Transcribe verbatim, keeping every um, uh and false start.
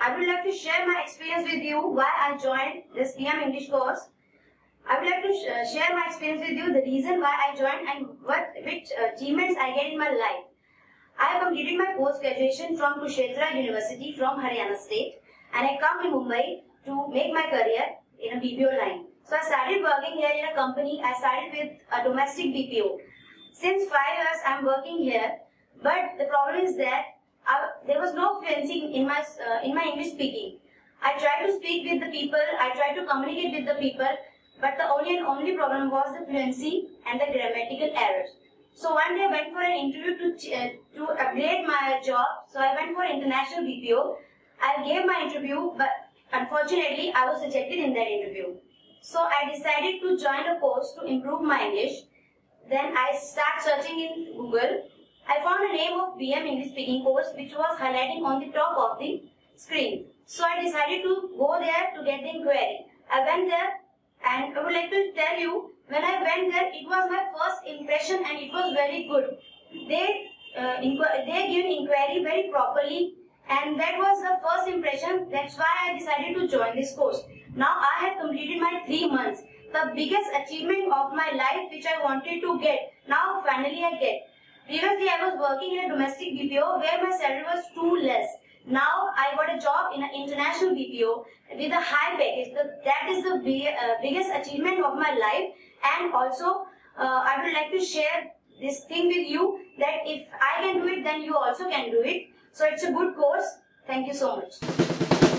I would like to share my experience with you why I joined this B M English course. I would like to sh share my experience with you, the reason why I joined and what which uh, achievements I get in my life. I completed my post-graduation from Kushendra University from Haryana state, and I come to Mumbai to make my career in a B P O line. So I started working here in a company. I started with a domestic B P O. Since five years I am working here, but the problem is that I, there was no fluency in my uh, in my English speaking. I tried to speak with the people, I tried to communicate with the people, but the only and only problem was the fluency and the grammatical errors. So one day I went for an interview to uh, to upgrade my job. So I went for international B P O. I gave my interview, but unfortunately I was rejected in that interview. So I decided to join a course to improve my English. Then I start searching in Google. I found the name of B M English Speaking course, which was highlighting on the top of the screen. So I decided to go there to get the inquiry. I went there, and I would like to tell you, when I went there, it was my first impression and it was very good. They uh, they give inquiry very properly, and that was the first impression. That's why I decided to join this course. Now I have completed my three months. The biggest achievement of my life which I wanted to get, now finally I get. Previously, I was working in a domestic B P O where my salary was too less. Now, I got a job in an international B P O with a high package. That is the big, uh, biggest achievement of my life. And also, uh, I would like to share this thing with you, that if I can do it, then you also can do it. So, it's a good course. Thank you so much.